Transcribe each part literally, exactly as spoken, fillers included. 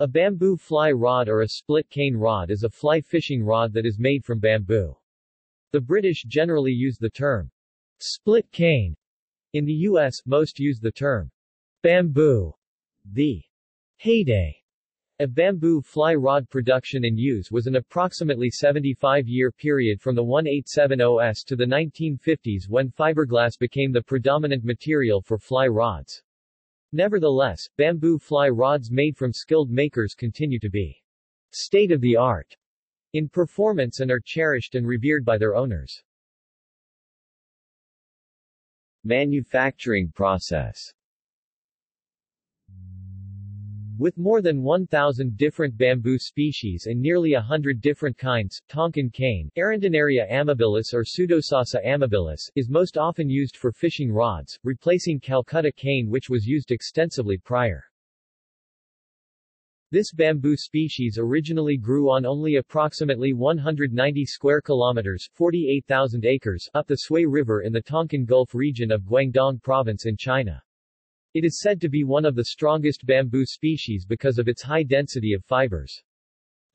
A bamboo fly rod or a split cane rod is a fly fishing rod that is made from bamboo. The British generally use the term split cane. In the U S, most use the term bamboo. The heyday of bamboo fly rod production and use was an approximately seventy-five year period from the eighteen seventies to the nineteen fifties when fiberglass became the predominant material for fly rods. Nevertheless, bamboo fly rods made from skilled makers continue to be state-of-the-art in performance and are cherished and revered by their owners. Manufacturing process. With more than one thousand different bamboo species and nearly one hundred different kinds, Tonkin cane, Arundinaria amabilis or Pseudosasa amabilis, is most often used for fishing rods, replacing Calcutta cane which was used extensively prior. This bamboo species originally grew on only approximately one hundred ninety square kilometers (forty-eight thousand acres) up the Sui River in the Tonkin Gulf region of Guangdong Province in China. It is said to be one of the strongest bamboo species because of its high density of fibers.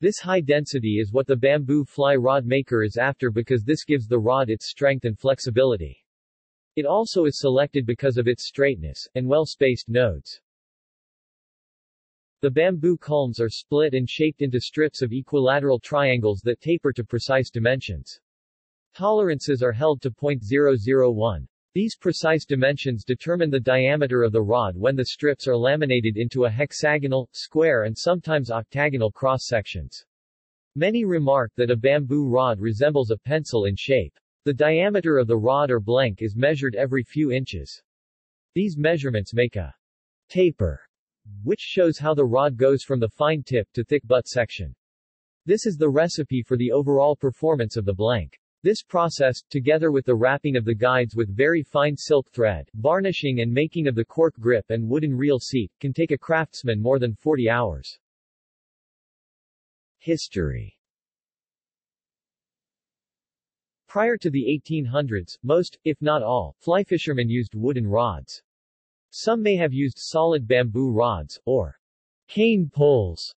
This high density is what the bamboo fly rod maker is after because this gives the rod its strength and flexibility. It also is selected because of its straightness, and well-spaced nodes. The bamboo culms are split and shaped into strips of equilateral triangles that taper to precise dimensions. Tolerances are held to zero point zero zero one. These precise dimensions determine the diameter of the rod when the strips are laminated into a hexagonal, square and sometimes octagonal cross-sections. Many remark that a bamboo rod resembles a pencil in shape. The diameter of the rod or blank is measured every few inches. These measurements make a taper, which shows how the rod goes from the fine tip to thick butt section. This is the recipe for the overall performance of the blank. This process, together with the wrapping of the guides with very fine silk thread, varnishing and making of the cork grip and wooden reel seat, can take a craftsman more than forty hours. History. Prior to the eighteen hundreds, most, if not all, fly fishermen used wooden rods. Some may have used solid bamboo rods, or cane poles.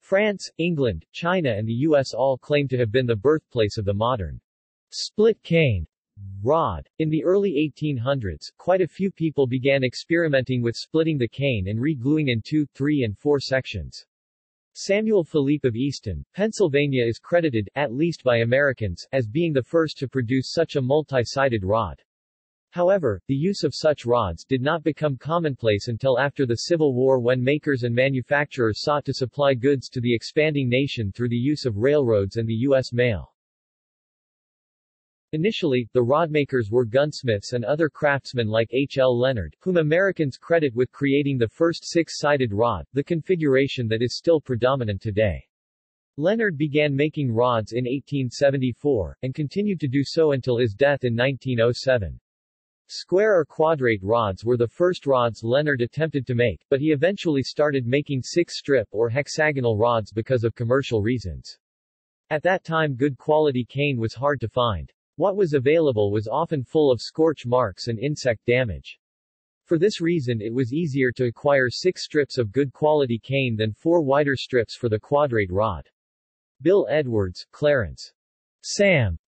France, England, China and the U S all claim to have been the birthplace of the modern split cane rod. In the early eighteen hundreds, quite a few people began experimenting with splitting the cane and re-gluing in two, three and four sections. Samuel Philippe of Easton, Pennsylvania is credited, at least by Americans, as being the first to produce such a multi-sided rod. However, the use of such rods did not become commonplace until after the Civil War when makers and manufacturers sought to supply goods to the expanding nation through the use of railroads and the U S mail. Initially, the rodmakers were gunsmiths and other craftsmen like H L Leonard, whom Americans credit with creating the first six-sided rod, the configuration that is still predominant today. Leonard began making rods in eighteen seventy-four, and continued to do so until his death in nineteen oh seven. Square or quadrate rods were the first rods Leonard attempted to make, but he eventually started making six-strip or hexagonal rods because of commercial reasons. At that time good quality cane was hard to find. What was available was often full of scorch marks and insect damage. For this reason it was easier to acquire six strips of good quality cane than four wider strips for the quadrate rod. Bill Edwards, Clarence, Sam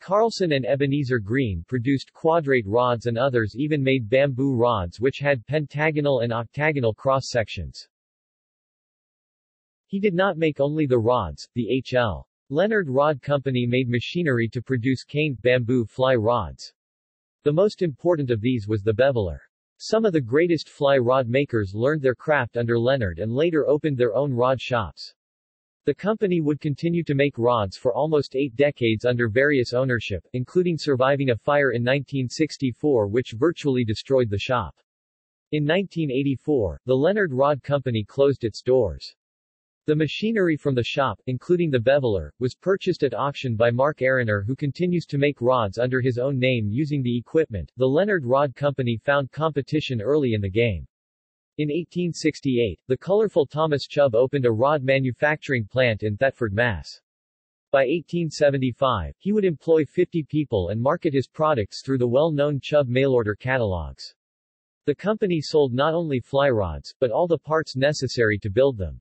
Carlson and Ebenezer Green produced quadrate rods and others even made bamboo rods which had pentagonal and octagonal cross-sections. He did not make only the rods, the H L Leonard Rod Company made machinery to produce cane bamboo fly rods. The most important of these was the beveler. Some of the greatest fly rod makers learned their craft under Leonard and later opened their own rod shops. The company would continue to make rods for almost eight decades under various ownership, including surviving a fire in nineteen sixty-four which virtually destroyed the shop. In nineteen eighty-four, the Leonard Rod Company closed its doors. The machinery from the shop, including the beveler, was purchased at auction by Mark Ariner who continues to make rods under his own name using the equipment. The Leonard Rod Company found competition early in the game. In eighteen sixty-eight, the colorful Thomas Chubb opened a rod manufacturing plant in Thetford, Mass. By eighteen seventy-five, he would employ fifty people and market his products through the well-known Chubb mail-order catalogs. The company sold not only fly rods, but all the parts necessary to build them.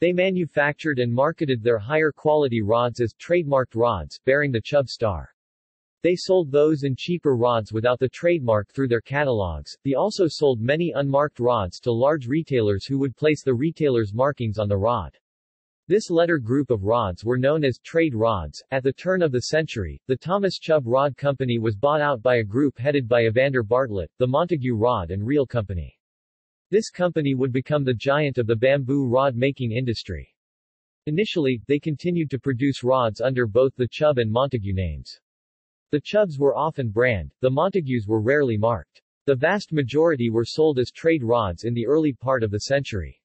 They manufactured and marketed their higher quality rods as trademarked rods, bearing the Chubb star. They sold those and cheaper rods without the trademark through their catalogs. They also sold many unmarked rods to large retailers who would place the retailer's markings on the rod. This latter group of rods were known as trade rods. At the turn of the century, the Thomas Chubb Rod Company was bought out by a group headed by Evander Bartlett, the Montague Rod and Reel Company. This company would become the giant of the bamboo rod-making industry. Initially, they continued to produce rods under both the Chubb and Montague names. The Chubbs were often brand, the Montagues were rarely marked. The vast majority were sold as trade rods in the early part of the century.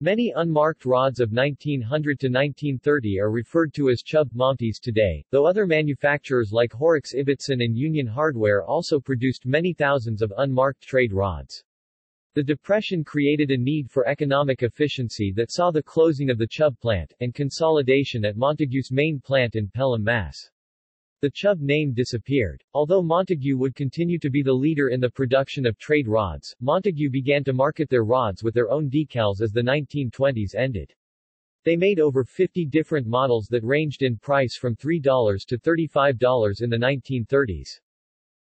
Many unmarked rods of nineteen hundred to nineteen thirty are referred to as Chubb Monties today, though other manufacturers like Horrocks Ibbotson and Union Hardware also produced many thousands of unmarked trade rods. The Depression created a need for economic efficiency that saw the closing of the Chubb plant, and consolidation at Montague's main plant in Pelham, Mass. The Chubb name disappeared. Although Montague would continue to be the leader in the production of trade rods, Montague began to market their rods with their own decals as the nineteen twenties ended. They made over fifty different models that ranged in price from three dollars to thirty-five dollars in the nineteen thirties.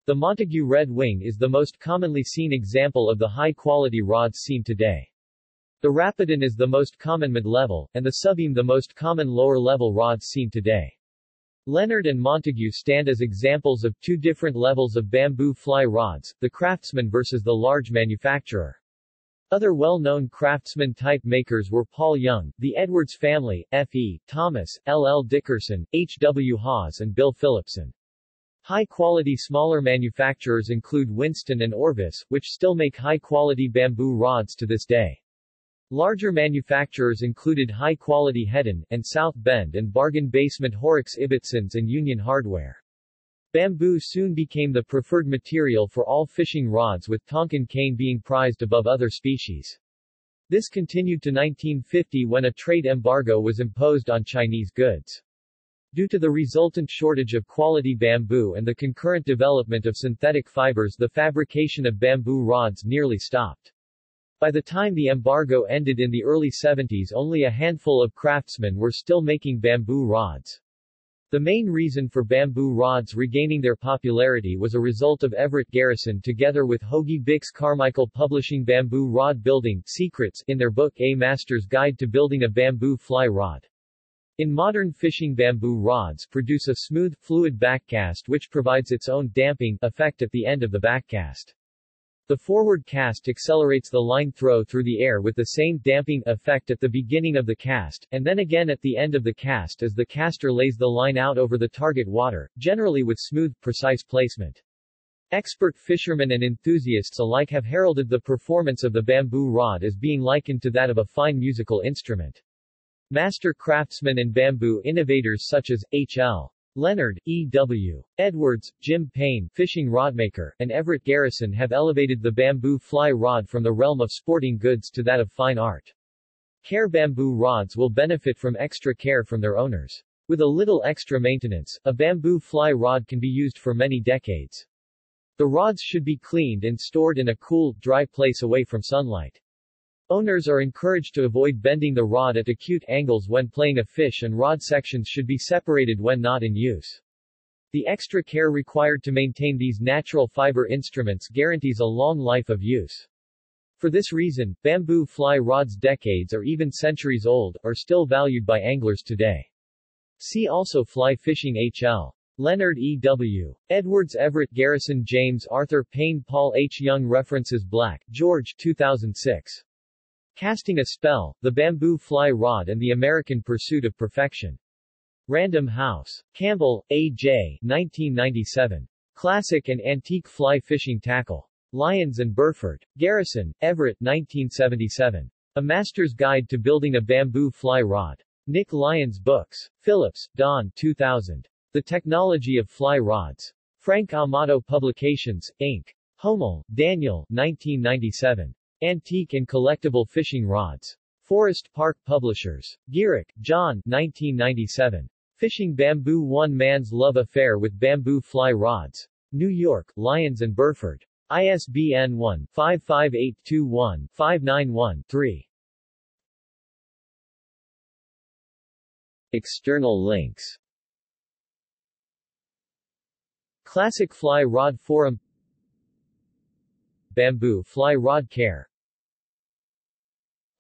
The Montague Red Wing is the most commonly seen example of the high-quality rods seen today. The Rapidan is the most common mid-level, and the Sunbeam the most common lower-level rods seen today. Leonard and Montague stand as examples of two different levels of bamboo fly rods, the craftsman versus the large manufacturer. Other well-known craftsman-type makers were Paul Young, the Edwards family, F E Thomas, L L Dickerson, H W Hawes and Bill Phillipson. High-quality smaller manufacturers include Winston and Orvis, which still make high-quality bamboo rods to this day. Larger manufacturers included high-quality Hedden, and South Bend and bargain basement Horrocks Ibbotsons and Union Hardware. Bamboo soon became the preferred material for all fishing rods, with Tonkin cane being prized above other species. This continued to nineteen fifty when a trade embargo was imposed on Chinese goods. Due to the resultant shortage of quality bamboo and the concurrent development of synthetic fibers, the fabrication of bamboo rods nearly stopped. By the time the embargo ended in the early seventies, only a handful of craftsmen were still making bamboo rods. The main reason for bamboo rods regaining their popularity was a result of Everett Garrison together with Hoagie Bix Carmichael publishing Bamboo Rod Building Secrets in their book A Master's Guide to Building a Bamboo Fly Rod. In modern fishing, bamboo rods produce a smooth, fluid backcast which provides its own damping effect at the end of the backcast. The forward cast accelerates the line throw through the air with the same damping effect at the beginning of the cast, and then again at the end of the cast as the caster lays the line out over the target water, generally with smooth, precise placement. Expert fishermen and enthusiasts alike have heralded the performance of the bamboo rod as being likened to that of a fine musical instrument. Master craftsmen and bamboo innovators such as H L Leonard, E W Edwards, Jim Payne, fishing rodmaker, and Everett Garrison have elevated the bamboo fly rod from the realm of sporting goods to that of fine art. Care bamboo rods will benefit from extra care from their owners. With a little extra maintenance, a bamboo fly rod can be used for many decades. The rods should be cleaned and stored in a cool, dry place away from sunlight. Owners are encouraged to avoid bending the rod at acute angles when playing a fish, and rod sections should be separated when not in use. The extra care required to maintain these natural fiber instruments guarantees a long life of use. For this reason, bamboo fly rods decades or even centuries old, are still valued by anglers today. See also fly fishing. H L Leonard, E W Edwards, Everett Garrison, James Arthur Payne, Paul H. Young. References. Black, George, two thousand six. Casting a Spell, The Bamboo Fly Rod and the American Pursuit of Perfection. Random House. Campbell, A J nineteen ninety-seven. Classic and Antique Fly Fishing Tackle. Lyons and Burford. Garrison, Everett nineteen seventy-seven. A Master's Guide to Building a Bamboo Fly Rod. Nick Lyons Books. Phillips, Don two thousand. The Technology of Fly Rods. Frank Amato Publications, Incorporated. Homel, Daniel nineteen ninety-seven. Antique and Collectible Fishing Rods. Forest Park Publishers. Gearick, John nineteen ninety-seven. Fishing Bamboo: One Man's Love Affair with Bamboo Fly Rods. New York, Lyons and Burford. I S B N one five five eight two one five nine one three. External links. Classic Fly Rod Forum, Bamboo Fly Rod Care,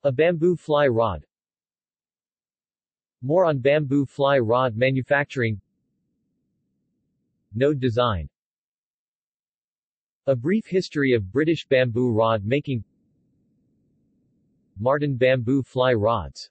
A Bamboo Fly Rod. More on bamboo fly rod manufacturing. Node design. A brief history of British bamboo rod making. Martin bamboo fly rods.